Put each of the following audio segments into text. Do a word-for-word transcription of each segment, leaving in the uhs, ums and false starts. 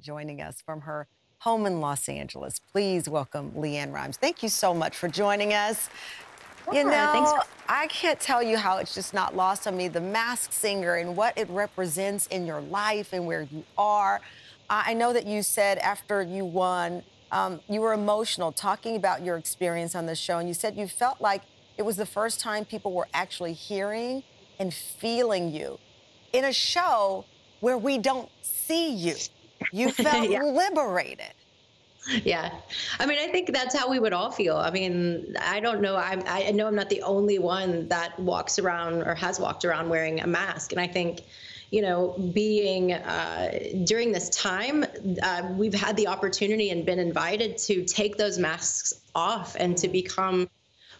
joining us from her home in Los Angeles. Please welcome LeAnn Rimes. Thank you so much for joining us. Sure, you know, thanks for I can't tell you how it's just not lost on me, The Mask Singer and what it represents in your life and where you are. Uh, I know that you said after you won, um, you were emotional talking about your experience on the show, and you said you felt like it was the first time people were actually hearing and feeling you in a show where we don't see you. You felt yeah. liberated. Yeah. I mean, I think that's how we would all feel. I mean, I don't know. I'm, I know I'm not the only one that walks around or has walked around wearing a mask. And I think, you know, being uh, during this time, uh, we've had the opportunity and been invited to take those masks off and to become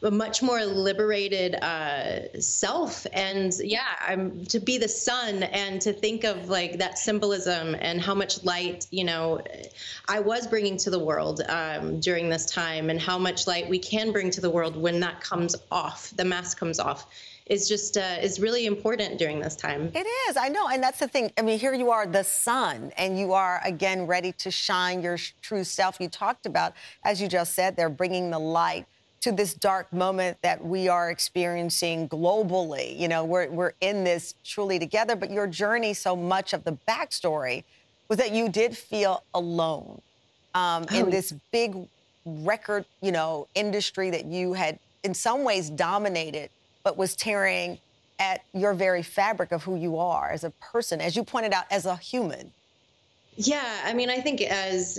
a much more liberated uh, self. And yeah, I'm to be the sun and to think of like that symbolism and how much light, you know, I was bringing to the world um, during this time, and how much light we can bring to the world when that comes off, the mask comes off, is just, uh, is really important during this time. It is, I know, and that's the thing. I mean, here you are, the sun, and you are, again, ready to shine your true self. You talked about, as you just said, they're bringing the light to this dark moment that we are experiencing globally. You know, we're, we're in this truly together, but your journey, so much of the backstory was that you did feel alone um, oh. in this big record, you know, industry that you had in some ways dominated, but was tearing at your very fabric of who you are as a person, as you pointed out, as a human. Yeah, I mean, I think as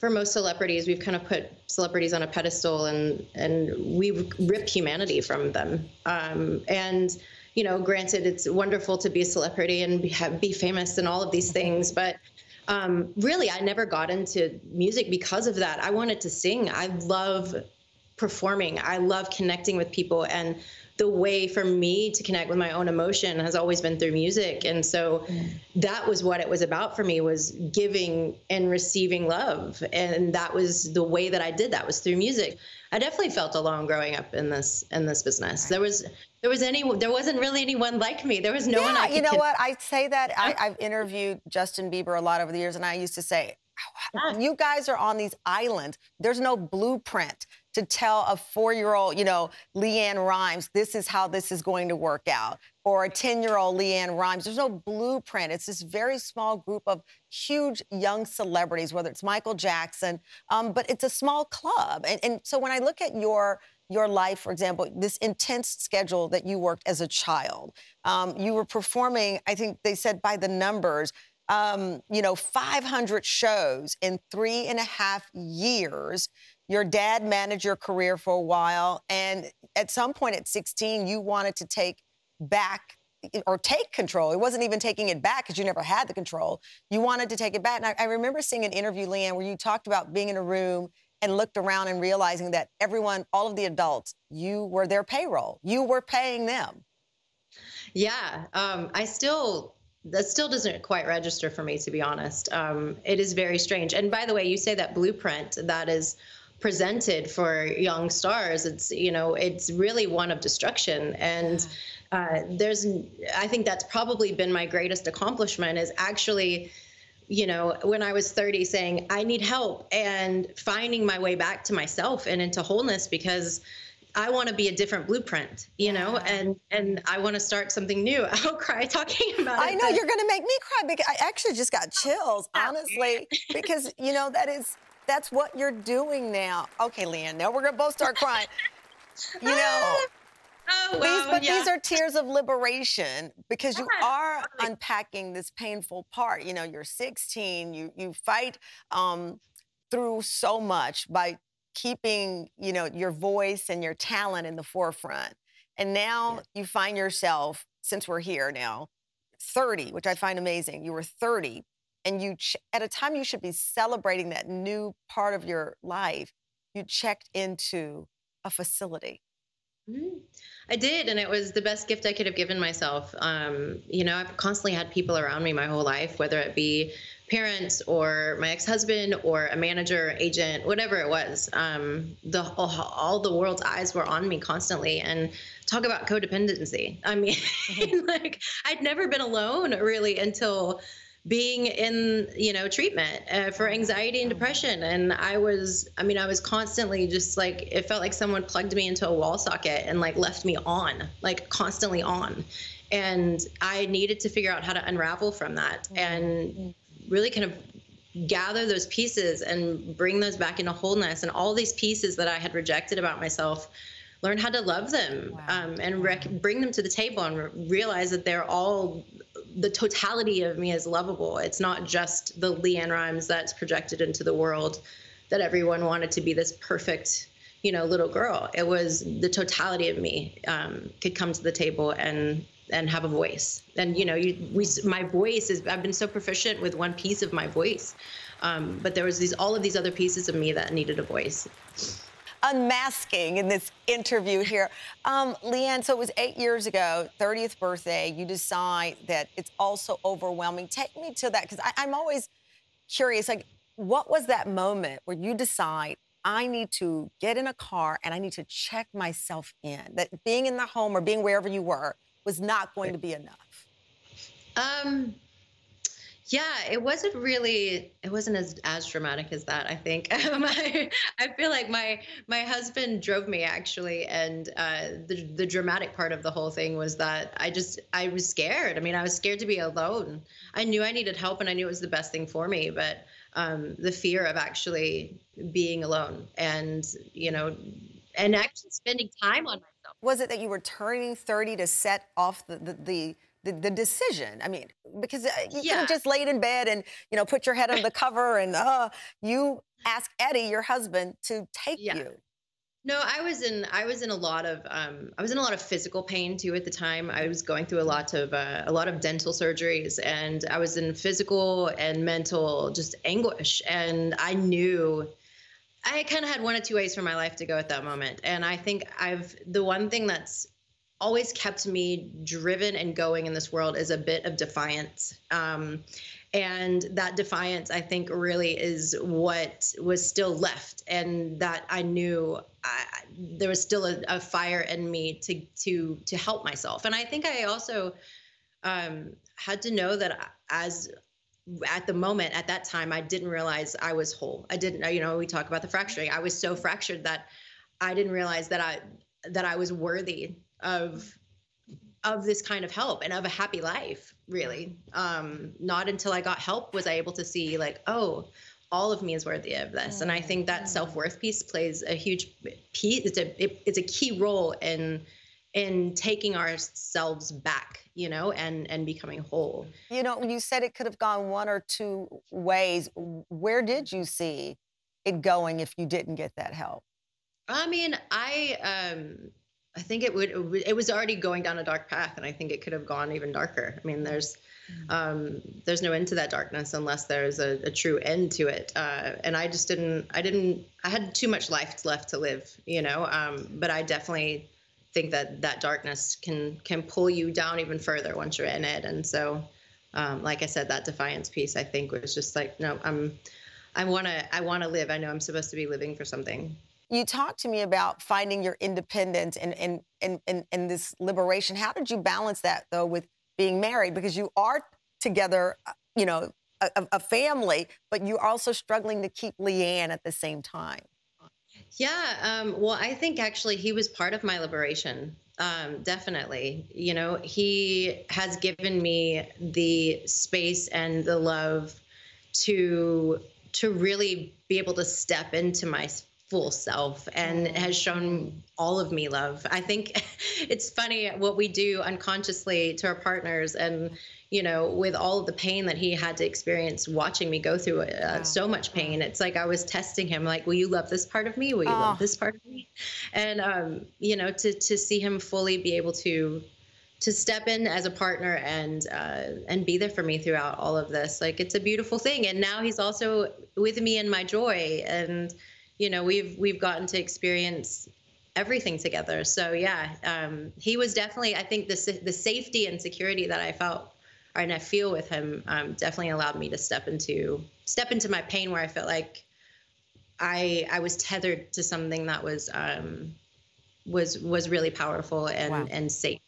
for most celebrities, we've kind of put celebrities on a pedestal, and and we rip humanity from them. Um, and you know, granted, it's wonderful to be a celebrity and be, have, be famous and all of these things, but um, really, I never got into music because of that. I wanted to sing. I love performing. I love connecting with people, and the way for me to connect with my own emotion has always been through music. And so that was what it was about for me, was giving and receiving love. And that was the way that I did that, was through music. I definitely felt alone growing up in this in this business. There was there was any there wasn't really anyone like me. There was no yeah, one I could. You know what? I say that I, I've interviewed Justin Bieber a lot over the years, and I used to say, you guys are on these islands. There's no blueprint to tell a four-year-old, you know, LeAnn Rimes, this is how this is going to work out, or a ten-year-old LeAnn Rimes. There's no blueprint. It's this very small group of huge young celebrities, whether it's Michael Jackson, um, but it's a small club. And, and so when I look at your your life, for example, this intense schedule that you worked as a child, um, you were performing, I think they said by the numbers, Um, you know, five hundred shows in three and a half years. Your dad managed your career for a while, and at some point at sixteen, you wanted to take back or take control. It wasn't even taking it back because you never had the control. You wanted to take it back. And I, I remember seeing an interview, LeAnn, where you talked about being in a room and looked around and realizing that everyone, all of the adults, you were their payroll. You were paying them. Yeah, um, I still... That still doesn't quite register for me, to be honest. Um, it is very strange. And by the way, you say that blueprint that is presented for young stars, it's, you know, it's really one of destruction. And uh, there's, I think that's probably been my greatest accomplishment, is actually, you know, when I was thirty, saying, I need help, and finding my way back to myself and into wholeness, because I want to be a different blueprint, you know, and and I want to start something new. I'll cry talking about it. I know, you're going to make me cry, because I actually just got chills, honestly, because, you know, that is, that's what you're doing now. Okay, LeAnn, now we're going to both start crying, you know. Oh, wow, these, but yeah. these are tears of liberation, because you yeah, are totally. unpacking this painful part. You know, you're sixteen, you, you fight um, through so much by keeping, you know, your voice and your talent in the forefront. And now yeah. you find yourself, since we're here now, thirty, which I find amazing. You were thirty, and you, ch at a time you should be celebrating that new part of your life, you checked into a facility. Mm-hmm. I did, and it was the best gift I could have given myself. Um, you know, I've constantly had people around me my whole life, whether it be parents or my ex-husband or a manager, agent, whatever it was. Um, the all the world's eyes were on me constantly. And talk about codependency. I mean, mm-hmm. like I'd never been alone really until being in, you know, treatment uh, for anxiety and depression. And I was, I mean, I was constantly just like, it felt like someone plugged me into a wall socket and like left me on, like constantly on. And I needed to figure out how to unravel from that and really kind of gather those pieces and bring those back into wholeness. And all these pieces that I had rejected about myself, learn how to love them, wow. um, and rec- bring them to the table and re- realize that they're all, the totality of me is lovable. It's not just the LeAnn Rimes that's projected into the world that everyone wanted to be this perfect, you know, little girl. It was the totality of me um, could come to the table and and have a voice. And, you know, you, we, my voice is, I've been so proficient with one piece of my voice, um, but there was these all of these other pieces of me that needed a voice. Unmasking in this interview here. Um, LeAnn, so it was eight years ago, thirtieth birthday, you decide that it's also overwhelming. Take me to that, because I'm always curious, like, what was that moment where you decide, I need to get in a car and I need to check myself in, that being in the home or being wherever you were was not going to be enough? Um... Yeah, it wasn't really, it wasn't as, as dramatic as that, I think. Um, I, I feel like my my husband drove me, actually, and uh, the, the dramatic part of the whole thing was that I just, I was scared. I mean, I was scared to be alone. I knew I needed help, and I knew it was the best thing for me, but um, the fear of actually being alone and, you know, and actually spending time on myself. Was it that you were turning thirty to set off the the... the The, the decision, I mean, because you yeah. just laid in bed and, you know, put your head on the cover and uh, you asked Eddie, your husband, to take yeah. you. No, I was in, I was in a lot of, um, I was in a lot of physical pain too at the time. I was going through a lot of, uh, a lot of dental surgeries, and I was in physical and mental just anguish. And I knew I kind of had one of two ways for my life to go at that moment. And I think I've, the one thing that's always kept me driven and going in this world is a bit of defiance. Um, and that defiance, I think, really is what was still left. And that I knew I, there was still a, a fire in me to, to, to help myself. And I think I also um, had to know that as at the moment, at that time, I didn't realize I was whole. I didn't, you know, we talk about the fracturing. I was so fractured that I didn't realize that I, that I was worthy of of this kind of help and of a happy life, really. Um, not until I got help was I able to see, like, oh, all of me is worthy of this. And I think that self-worth piece plays a huge piece. It's a, it, it's a key role in in taking ourselves back, you know, and, and becoming whole. You know, you said it could have gone one or two ways. Where did you see it going if you didn't get that help? I mean, I... Um, I think it would, it was already going down a dark path, and I think it could have gone even darker. I mean, there's, um, there's no end to that darkness unless there's a, a true end to it. Uh, and I just didn't, I didn't, I had too much life left to live, you know? Um, but I definitely think that that darkness can, can pull you down even further once you're in it. And so, um, like I said, that defiance piece, I think, was just like, no, I'm, I want to, I want to live. I know I'm supposed to be living for something. You talked to me about finding your independence and, and, and, and, and this liberation. How did you balance that, though, with being married? Because you are together, you know, a, a family, but you're also struggling to keep LeAnn at the same time. Yeah, um, well, I think, actually, he was part of my liberation, um, definitely. You know, he has given me the space and the love to, to really be able to step into my full self and has shown all of me love. I think it's funny what we do unconsciously to our partners, and, you know, with all of the pain that he had to experience watching me go through uh, wow. so much pain, it's like I was testing him, like, will you love this part of me? Will you oh. love this part of me? And, um, you know, to, to see him fully be able to to step in as a partner and uh, and be there for me throughout all of this. Like, it's a beautiful thing. And now he's also with me in my joy, and you know, we've we've gotten to experience everything together. So yeah, um, he was definitely, I think the the safety and security that I felt and I feel with him um, definitely allowed me to step into step into my pain, where I felt like I I was tethered to something that was um, was was really powerful and, wow. and safe.